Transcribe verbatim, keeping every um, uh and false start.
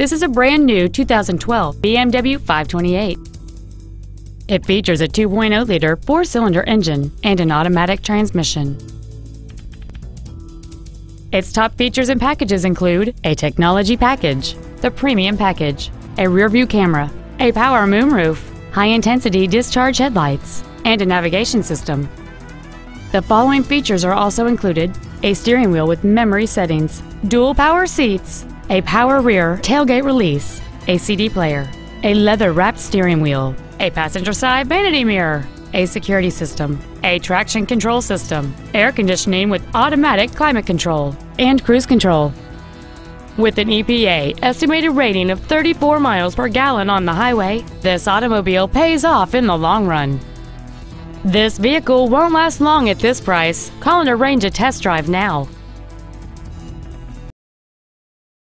This is a brand new two thousand twelve B M W five twenty-eight. It features a two point oh liter four-cylinder engine and an automatic transmission. Its top features and packages include a technology package, the premium package, a rear-view camera, a power moonroof, high-intensity discharge headlights, and a navigation system. The following features are also included: a steering wheel with memory settings, dual power seats, a power rear tailgate release, a C D player, a leather-wrapped steering wheel, a passenger side vanity mirror, a security system, a traction control system, air conditioning with automatic climate control, and cruise control. With an E P A estimated rating of thirty-four miles per gallon on the highway, this automobile pays off in the long run. This vehicle won't last long at this price. Call and arrange a test drive now.